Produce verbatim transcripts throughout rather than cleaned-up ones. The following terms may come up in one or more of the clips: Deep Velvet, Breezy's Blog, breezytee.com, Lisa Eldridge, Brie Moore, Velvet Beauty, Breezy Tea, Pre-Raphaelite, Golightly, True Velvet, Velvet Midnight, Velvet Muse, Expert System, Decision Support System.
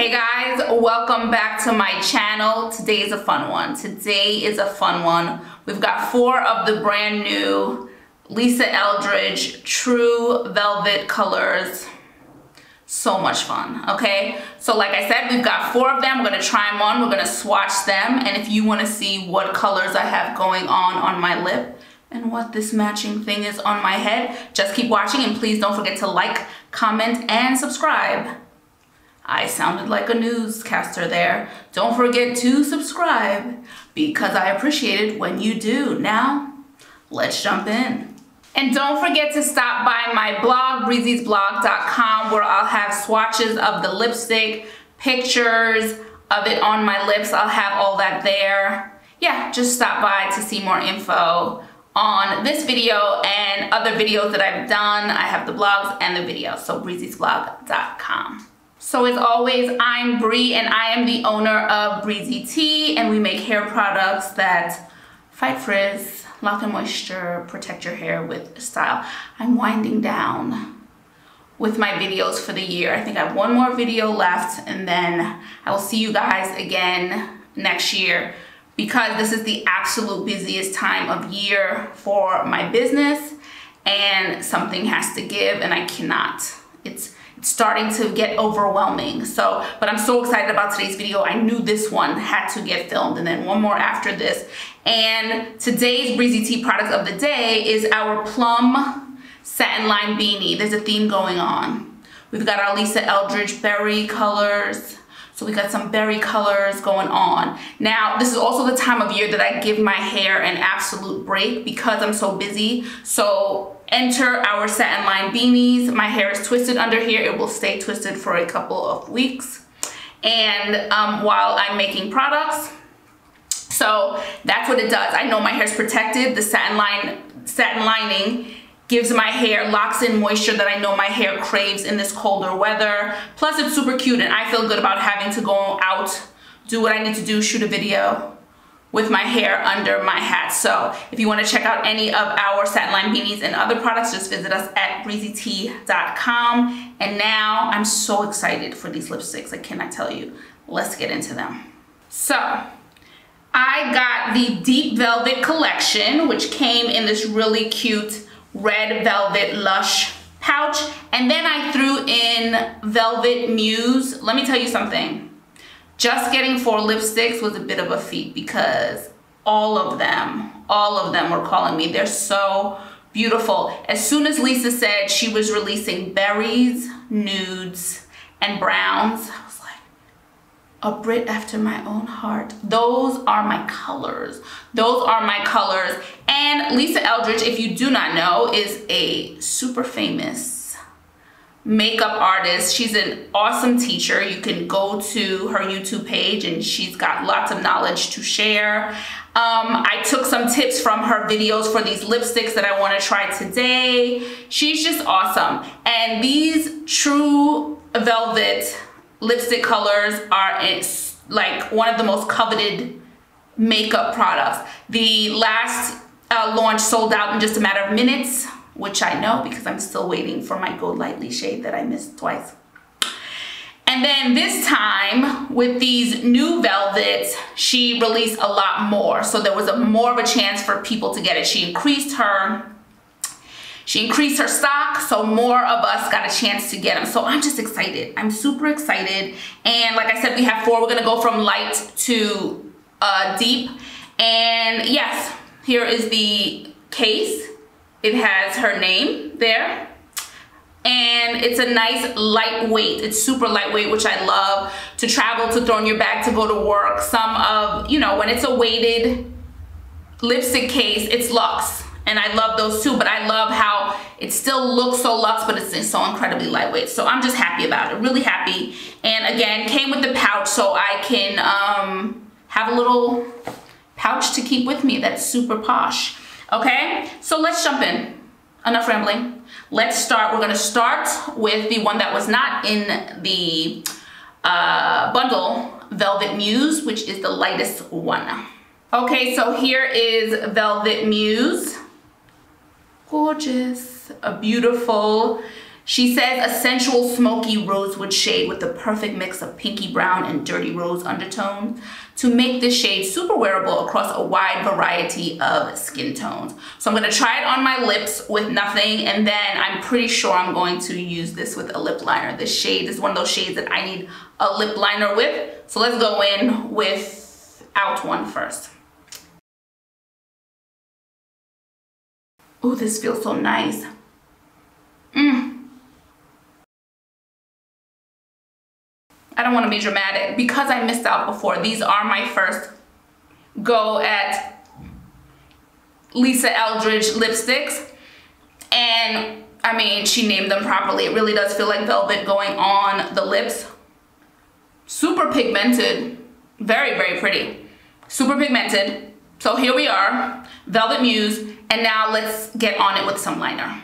Hey guys, welcome back to my channel. Today is a fun one. Today is a fun one. We've got four of the brand new Lisa Eldridge True Velvet colors. So much fun, okay? So like I said, we've got four of them. We're gonna try them on, we're gonna swatch them, and if you wanna see what colors I have going on on my lip, and what this matching thing is on my head, just keep watching and please don't forget to like, comment, and subscribe. I sounded like a newscaster there. Don't forget to subscribe because I appreciate it when you do. Now, let's jump in. And don't forget to stop by my blog, breezy's blog dot com, where I'll have swatches of the lipstick, pictures of it on my lips. I'll have all that there. Yeah, just stop by to see more info on this video and other videos that I've done. I have the blogs and the videos, so breezy's blog dot com. So as always, I'm Bree and I am the owner of Breezy Tea, and we make hair products that fight frizz, lock in moisture, protect your hair with style. I'm winding down with my videos for the year. I think I have one more video left and then I will see you guys again next year, because this is the absolute busiest time of year for my business and something has to give, and I cannot. It's starting to get overwhelming. So, but I'm so excited about today's video. I knew this one had to get filmed, and then one more after this. And today's Breezy Tea product of the day is our plum satin lime beanie. There's a theme going on. We've got our Lisa Eldridge berry colors. So we got some berry colors going on. Now, this is also the time of year that I give my hair an absolute break because I'm so busy. So enter our satin lime beanies. My hair is twisted under here. It will stay twisted for a couple of weeks. And um, while I'm making products, so that's what it does. I know my hair's protected. The satin line, satin lining gives my hair, locks in moisture that I know my hair craves in this colder weather. Plus it's super cute and I feel good about having to go out, do what I need to do, shoot a video with my hair under my hat. So if you wanna check out any of our satin line beanies and other products, just visit us at breezy tee dot com. And now I'm so excited for these lipsticks, I cannot tell you. Let's get into them. So, I got the Deep Velvet collection, which came in this really cute red velvet lush pouch, and then I threw in Velvet Muse. Let me tell you something, just getting four lipsticks was a bit of a feat because all of them all of them were calling me. They're so beautiful. As soon as Lisa said she was releasing berries, nudes, and browns, I was like, a Brit after my own heart. Those are my colors. Those are my colors. And Lisa Eldridge, if you do not know, is a super famous makeup artist. She's an awesome teacher. You can go to her YouTube page and she's got lots of knowledge to share. Um, I took some tips from her videos for these lipsticks that I wanna try today. She's just awesome. And these True Velvet lipstick colors are it's like one of the most coveted makeup products. The last uh, launch sold out in just a matter of minutes, which I know because I'm still waiting for my Golightly shade that I missed twice. And then this time with these new velvets, she released a lot more. So there was a more of a chance for people to get it. She increased her She increased her stock, so more of us got a chance to get them. So I'm just excited. I'm super excited. And like I said, we have four. We're gonna go from light to uh, deep. And yes, here is the case. It has her name there. And it's a nice lightweight. It's super lightweight, which I love. To travel, to throw in your bag, to go to work. Some of, you know, when it's a weighted lipstick case, it's luxe. And I love those too, but I love how it still looks so luxe, but it's so incredibly lightweight. So I'm just happy about it, really happy. And again, came with the pouch so I can um, have a little pouch to keep with me. That's super posh, okay? So let's jump in, enough rambling. Let's start, we're gonna start with the one that was not in the uh, bundle, Velvet Muse, which is the lightest one. Okay, so here is Velvet Muse. Gorgeous, a beautiful She says a sensual smoky rosewood shade with the perfect mix of pinky brown and dirty rose undertones to make this shade super wearable across a wide variety of skin tones. So I'm going to try it on my lips with nothing, and then I'm pretty sure I'm going to use this with a lip liner. This shade is one of those shades that I need a lip liner with. So let's go in without one first. Oh, this feels so nice. Mmm. I don't want to be dramatic because I missed out before. These are my first go at Lisa Eldridge lipsticks, and I mean, she named them properly. It really does feel like velvet going on the lips. Super pigmented, very very pretty, super pigmented. So here we are, Velvet Muse, and now let's get on it with some liner.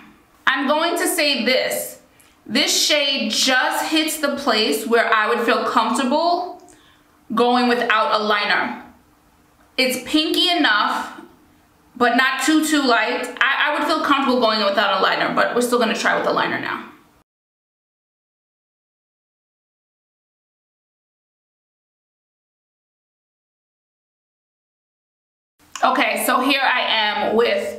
I'm going to say this This shade just hits the place where I would feel comfortable going without a liner. It's pinky enough, but not too, too light. I, I would feel comfortable going without a liner, but we're still gonna try with a liner now. Okay, so here I am with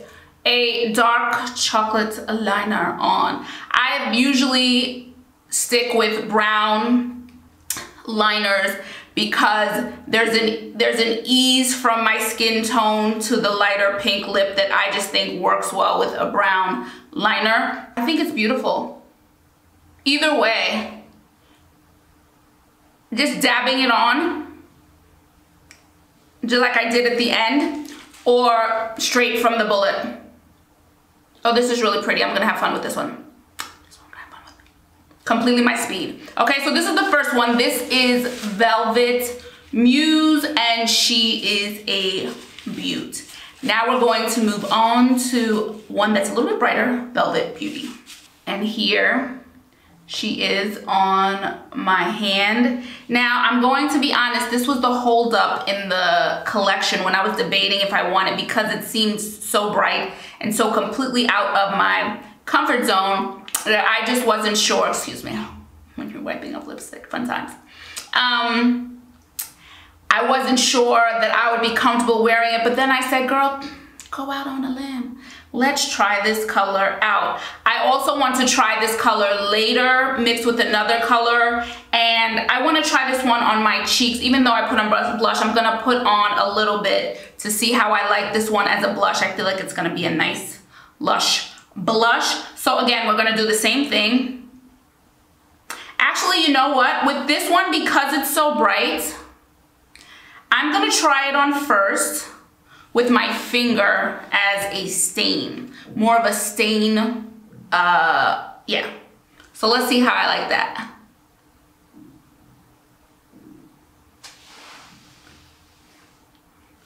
a dark chocolate liner on. I usually stick with brown liners because there's an there's an ease from my skin tone to the lighter pink lip that I just think works well with a brown liner. I think it's beautiful. Either way, just dabbing it on, just like I did at the end, or straight from the bullet. Oh, this is really pretty. I'm gonna have fun with this one. This one I'm gonna have fun with. Completely my speed. Okay, so this is the first one. This is Velvet Muse, and she is a beaut. Now we're going to move on to one that's a little bit brighter, Velvet Beauty. And here she is on my hand. Now, I'm going to be honest, this was the holdup in the collection when I was debating if I wanted, because it seemed so bright and so completely out of my comfort zone that I just wasn't sure. Excuse me, when you're wiping up lipstick, fun times. Um, I wasn't sure that I would be comfortable wearing it, but then I said, girl, go out on a limb. Let's try this color out. I also want to try this color later mixed with another color, and I want to try this one on my cheeks. Even though I put on blush, I'm gonna put on a little bit to see how I like this one as a blush. I feel like it's gonna be a nice lush blush. So again, we're gonna do the same thing. Actually, you know what, with this one, because it's so bright, I'm gonna try it on first with my finger as a stain, more of a stain, uh, yeah. So let's see how I like that.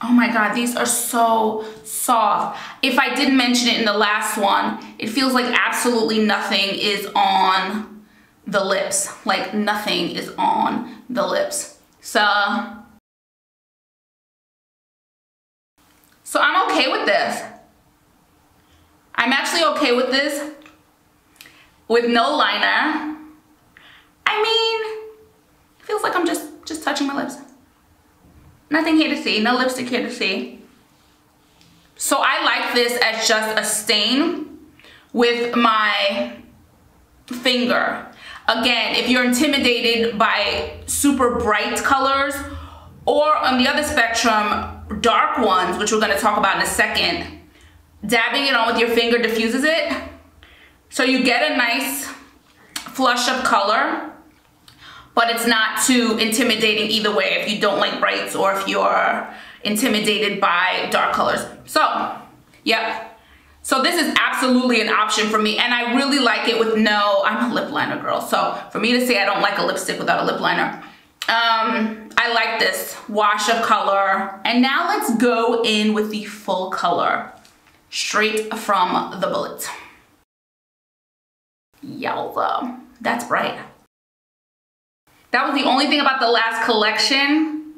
Oh my God, these are so soft. If I didn't mention it in the last one, it feels like absolutely nothing is on the lips, like nothing is on the lips. So. So I'm okay with this. I'm actually okay with this with no liner. I mean, it feels like I'm just, just touching my lips. Nothing here to see, no lipstick here to see. So I like this as just a stain with my finger. Again, if you're intimidated by super bright colors, or on the other spectrum, dark ones, which we're going to talk about in a second, dabbing it on with your finger diffuses it, so you get a nice flush of color, but it's not too intimidating either way if you don't like brights or if you're intimidated by dark colors. So yep, so this is absolutely an option for me, and I really like it with no, I'm a lip liner girl, so for me to say I don't like a lipstick without a lip liner, um I like this wash of color. And now let's go in with the full color straight from the bullet. Yowza, that's bright. That was the only thing about the last collection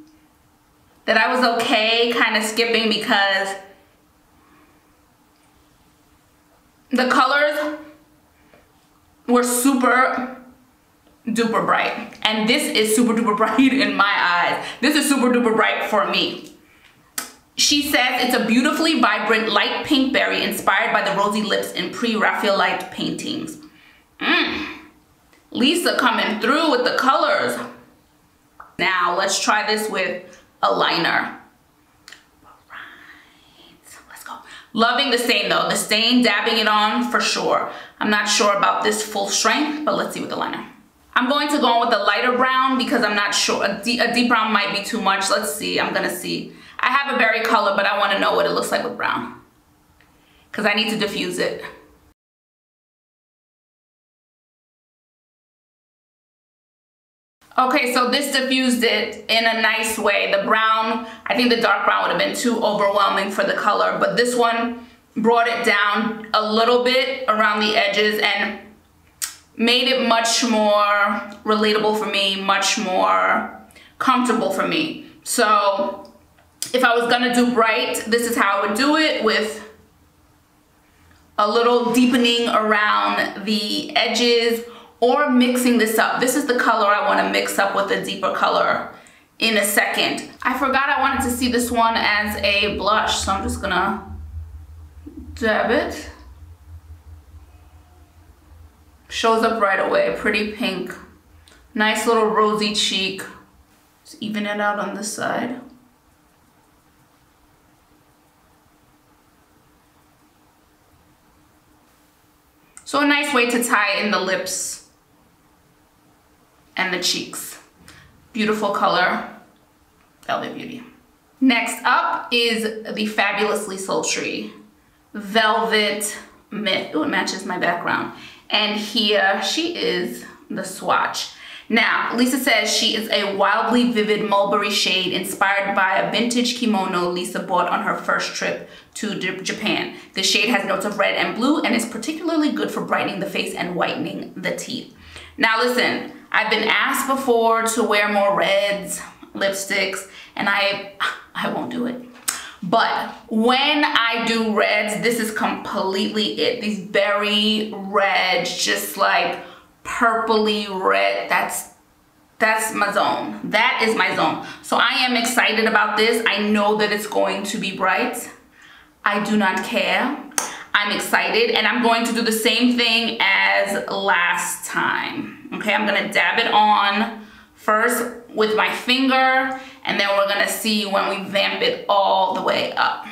that I was okay kind of skipping, because the colors were super duper bright, and this is super duper bright in my eyes. This is super duper bright for me. She says it's a beautifully vibrant light pink berry inspired by the rosy lips in Pre-Raphaelite paintings. Mm. Lisa coming through with the colors. Now let's try this with a liner. All right, let's go. Loving the stain though. The stain, dabbing it on for sure. I'm not sure about this full strength, but let's see with the liner. I'm going to go on with a lighter brown because I'm not sure. A, de- a deep brown might be too much. Let's see. I'm gonna see. I have a berry color, but I want to know what it looks like with brown because I need to diffuse it. Okay, so this diffused it in a nice way. The brown, I think the dark brown would have been too overwhelming for the color, but this one brought it down a little bit around the edges and made it much more relatable for me, much more comfortable for me. So if I was gonna do bright, this is how I would do it, with a little deepening around the edges or mixing this up. This is the color I wanna mix up with a deeper color in a second. I forgot I wanted to see this one as a blush, so I'm just gonna dab it. Shows up right away, pretty pink. Nice little rosy cheek. Just even it out on this side. So a nice way to tie in the lips and the cheeks. Beautiful color, Velvet Beauty. Next up is the fabulously sultry Velvet Myth. Oh, it matches my background. And here she is, the swatch. Now, Lisa says she is a wildly vivid mulberry shade inspired by a vintage kimono Lisa bought on her first trip to Japan. The shade has notes of red and blue and is particularly good for brightening the face and whitening the teeth. Now listen, I've been asked before to wear more reds, lipsticks, and I, I won't do it. But when I do reds, this is completely it. These berry reds, just like purpley red, that's that's my zone. That is my zone. So I am excited about this. I know that it's going to be bright. I do not care. I'm excited, and I'm going to do the same thing as last time. Okay, I'm gonna dab it on first with my finger, and then we're gonna see when we vamp it all the way up.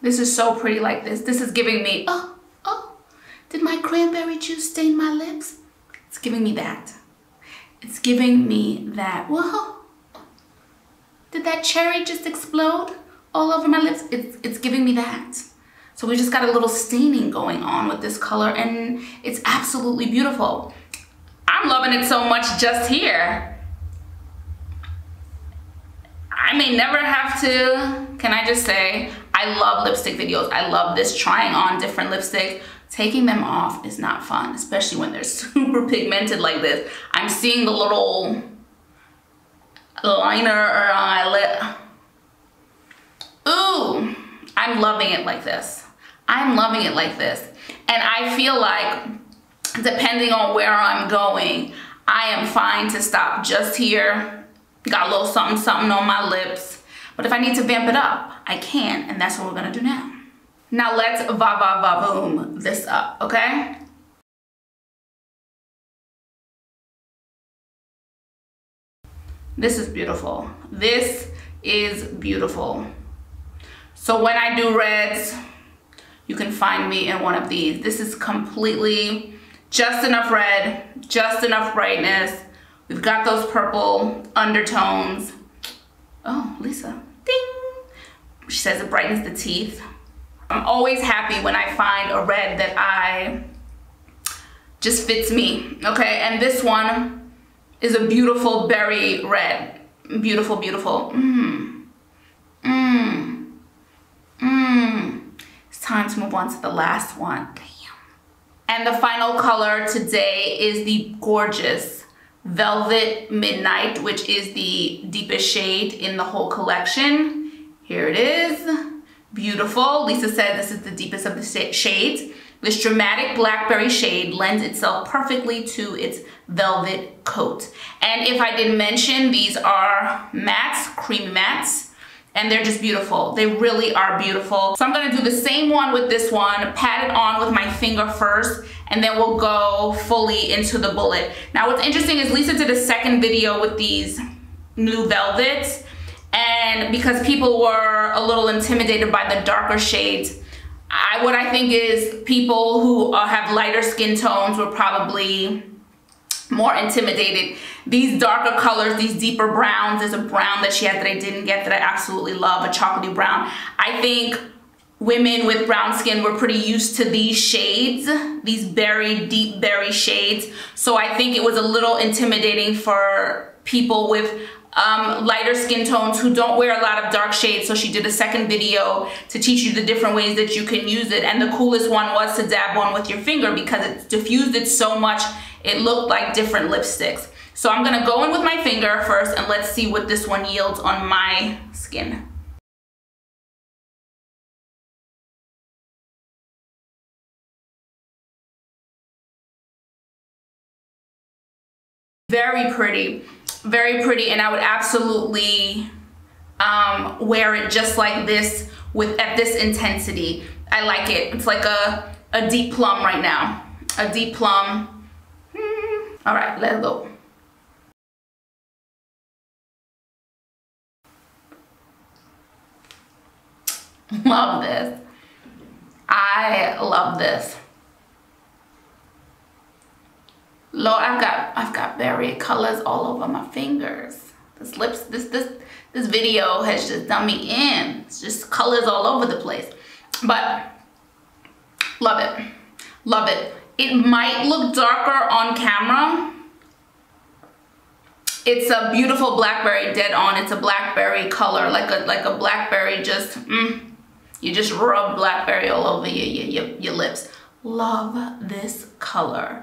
This is so pretty like this. This is giving me, oh, oh, did my cranberry juice stain my lips? It's giving me that. It's giving me that. Whoa, did that cherry just explode all over my lips? It's, it's giving me that. So we just got a little staining going on with this color, and it's absolutely beautiful. I'm loving it so much just here. I may never have to, can I just say, I love lipstick videos. I love this, trying on different lipsticks. Taking them off is not fun, especially when they're super pigmented like this. I'm seeing the little liner around my lip. Ooh, I'm loving it like this. I'm loving it like this. And I feel like, depending on where I'm going, I am fine to stop just here. Got a little something, something on my lips. But if I need to vamp it up, I can, and that's what we're gonna do now. Now let's va-va-va-boom this up, okay? This is beautiful. This is beautiful. So when I do reds, you can find me in one of these. This is completely just enough red, just enough brightness. We've got those purple undertones. Oh, Lisa, ding. She says it brightens the teeth. I'm always happy when I find a red that I just fits me, okay? And this one is a beautiful berry red. Beautiful, beautiful. Mmm, mmm. Mmm, it's time to move on to the last one. Damn. And the final color today is the gorgeous Velvet Midnight, which is the deepest shade in the whole collection. Here it is. beautiful. Lisa said this is the deepest of the shades. This dramatic blackberry shade lends itself perfectly to its velvet coat. And if I didn't mention, these are mattes, creamy mattes, and they're just beautiful. They really are beautiful. So I'm gonna do the same one with this one, pat it on with my finger first, and then we'll go fully into the bullet. Now what's interesting is Lisa did a second video with these new velvets, and because people were a little intimidated by the darker shades, I, what I think is people who uh, have lighter skin tones were probably more intimidated. These darker colors, these deeper browns, there's a brown that she had that I didn't get that I absolutely love, a chocolatey brown. I think women with brown skin were pretty used to these shades, these berry, deep berry shades. So I think it was a little intimidating for people with Um, lighter skin tones who don't wear a lot of dark shades. So she did a second video to teach you the different ways that you can use it, and the coolest one was to dab one with your finger because it diffused it so much it looked like different lipsticks. So I'm gonna go in with my finger first and let's see what this one yields on my skin. Very pretty. Very pretty, and I would absolutely um, wear it just like this with at this intensity. I like it. It's like a, a deep plum right now. A deep plum. Mm. All right, let's go. Love this. I love this. Lord, I've got I've got berry colors all over my fingers. This lips this this this video has just done me in. It's just colors all over the place. But love it. Love it. It might look darker on camera. It's a beautiful blackberry dead on. It's a blackberry color, like a like a blackberry just mm, you just rub blackberry all over your your your, your lips. Love this color.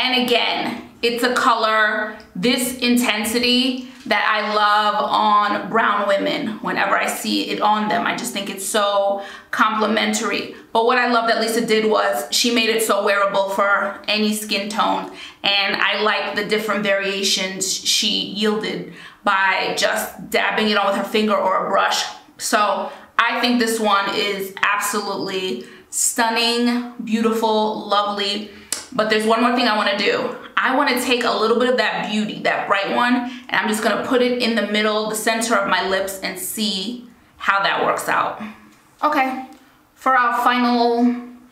And again, it's a color, this intensity that I love on brown women. Whenever I see it on them, I just think it's so complimentary. But what I love that Lisa did was she made it so wearable for any skin tone. And I like the different variations she yielded by just dabbing it on with her finger or a brush. So I think this one is absolutely stunning, beautiful, lovely. But there's one more thing I want to do. I want to take a little bit of that beauty, that bright one, and I'm just going to put it in the middle, the center of my lips, and see how that works out. Okay, for our final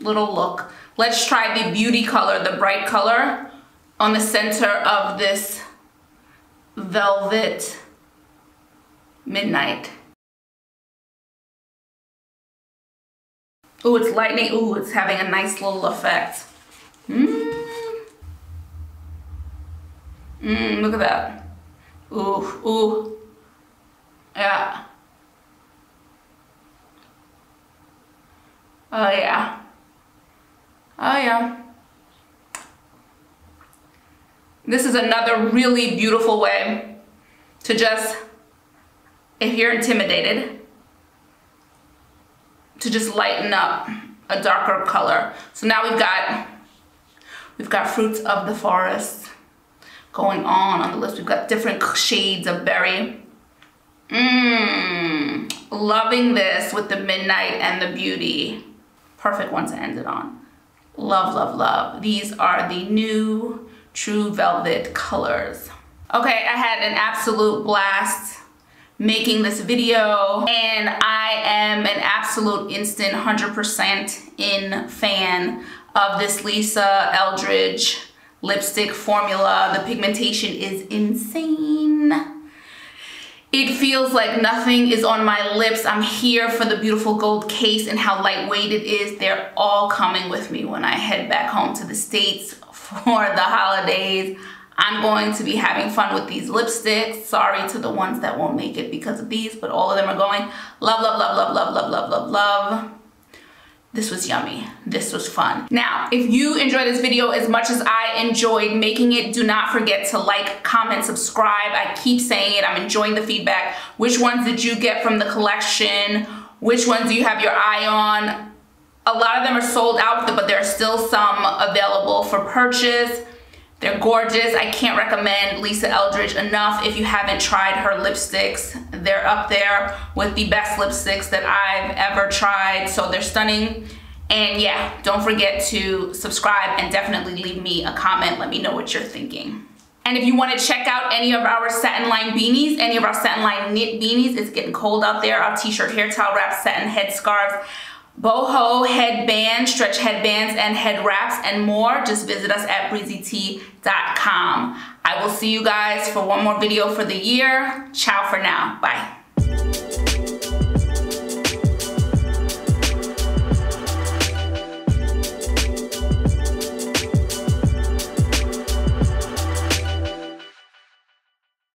little look, let's try the beauty color, the bright color, on the center of this Velvet Midnight. Ooh, it's lightning. Ooh, it's having a nice little effect. Mmm. Mmm, look at that. Ooh, ooh. Yeah. Oh, yeah. Oh, yeah. This is another really beautiful way to just, if you're intimidated, to just lighten up a darker color. So now we've got We've got fruits of the forest going on on the lips. We've got different shades of berry. Mmm, loving this with the midnight and the beauty. Perfect one to end it on. Love, love, love. These are the new True Velvet colors. Okay, I had an absolute blast making this video, and I am an absolute instant one hundred percent in fan of this Lisa Eldridge lipstick formula. The pigmentation is insane. It feels like nothing is on my lips. I'm here for the beautiful gold case and how lightweight it is. They're all coming with me when I head back home to the States for the holidays. I'm going to be having fun with these lipsticks. Sorry to the ones that won't make it because of these, but all of them are going. Love, love, love, love, love, love, love, love, love. This was yummy. This was fun. Now, if you enjoyed this video as much as I enjoyed making it, do not forget to like, comment, subscribe. I keep saying it. I'm enjoying the feedback. Which ones did you get from the collection? Which ones do you have your eye on? A lot of them are sold out, but there are still some available for purchase. They're gorgeous. I can't recommend Lisa Eldridge enough. If you haven't tried her lipsticks, they're up there with the best lipsticks that I've ever tried. So they're stunning. And yeah, don't forget to subscribe and definitely leave me a comment. Let me know what you're thinking. And if you want to check out any of our satin line beanies, any of our satin line knit beanies, it's getting cold out there. Our t-shirt, hair towel wraps, satin head scarves, boho headbands, stretch headbands, and head wraps, and more. Just visit us at breezy tee dot com. I will see you guys for one more video for the year. Ciao for now. Bye.